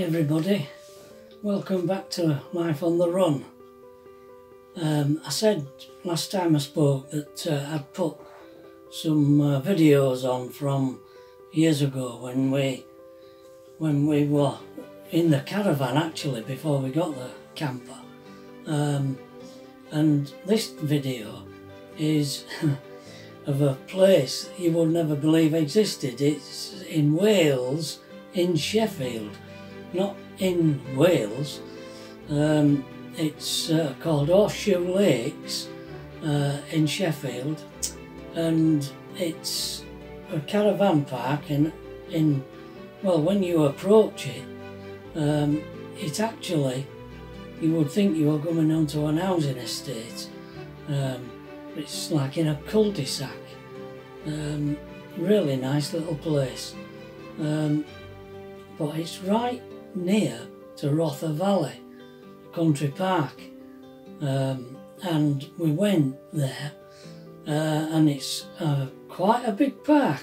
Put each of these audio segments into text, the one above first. Hi everybody, welcome back to Life on the Run. I said last time I spoke that I'd put some videos on from years ago when we were in the caravan, actually, before we got the camper. And this video is of a place you would never believe existed. It's in Wales, in Sheffield. Not in Wales. It's called Horseshoe Lakes in Sheffield, and it's a caravan park. Well, when you approach it, it's actually, you would think you were coming onto an housing estate. It's like in a cul-de-sac. Really nice little place, but it's right near to Rother Valley Country Park, and we went there, and it's quite a big park,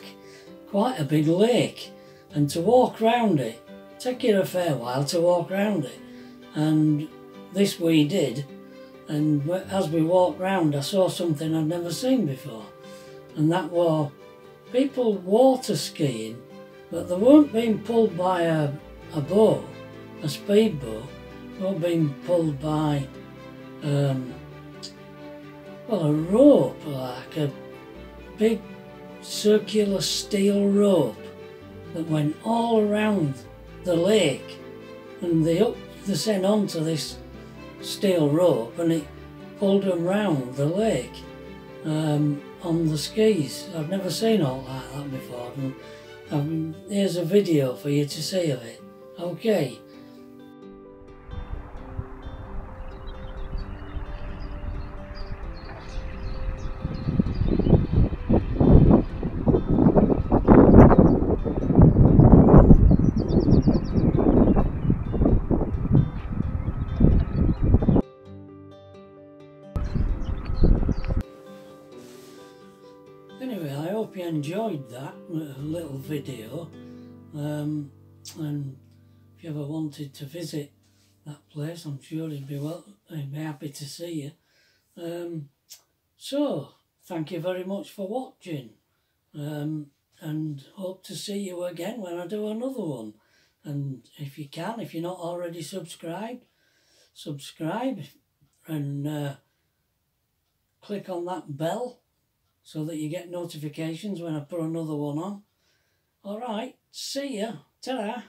quite a big lake, and to walk round it, take you a fair while to walk round it, and this we did. And as we walked round, I saw something I'd never seen before, and that was people water skiing, but they weren't being pulled by a boat, a speed boat. They were being pulled by well, a rope, like a big circular steel rope that went all around the lake, and they hooked the seine onto this steel rope and it pulled them round the lake on the skis. I've never seen all like that before, and here's a video for you to see of it. Okay. Anyway, I hope you enjoyed that little video, and if you ever wanted to visit that place, I'm sure he'd be happy to see you. So, thank you very much for watching, and hope to see you again when I do another one. And if you can, if you're not already subscribed, subscribe and click on that bell, so that you get notifications when I put another one on. Alright, see ya, ta-ra!